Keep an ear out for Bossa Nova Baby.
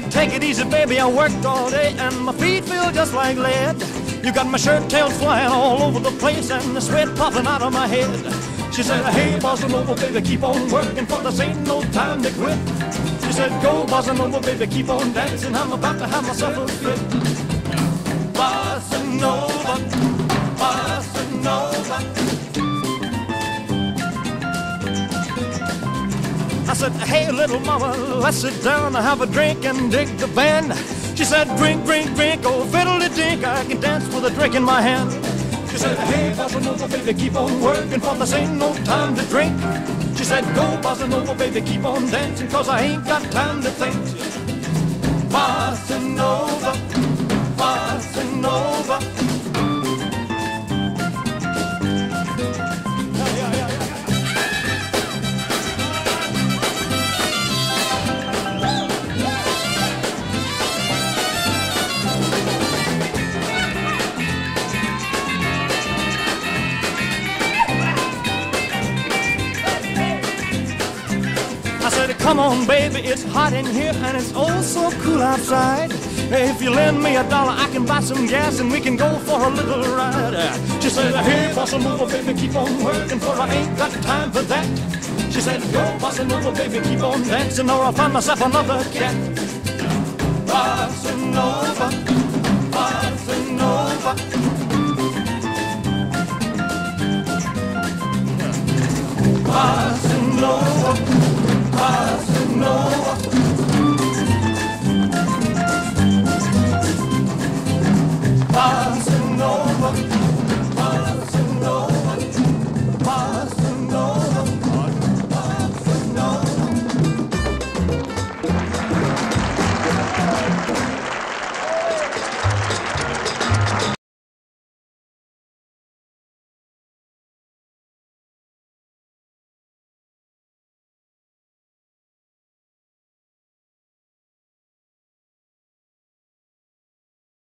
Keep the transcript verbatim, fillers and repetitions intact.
said, take it easy, baby, I worked all day and my feet feel just like lead. You got my shirt tails flying all over the place and the sweat popping out of my head. She said, hey, Bossa Nova, baby, keep on working, for this ain't no time to quit. She said, go, Bossa Nova, baby, keep on dancing, I'm about to have myself a fit. Bossa Nova, Bossa Nova. I said, hey, little mama, let's sit down and have a drink and dig the band. She said, drink, drink, drink, oh, fiddle-de-dink, I can dance with a drink in my hand. She said, hey, Bossa Nova, baby, keep on working, for this ain't no time to drink. She said, go, Bossa Nova, baby, keep on dancing, cause I ain't got time to think. Bossa Nova, Bossa Nova. I said, come on, baby, it's hot in here and it's oh so cool outside. If you lend me a dollar, I can buy some gas and we can go for a little ride. She said, hey, Bossa Nova, baby, keep on working, for I ain't got time for that. She said, go, Bossa Nova, baby, keep on dancing, or I'll find myself another cat. Bossa Nova, Bossa Nova.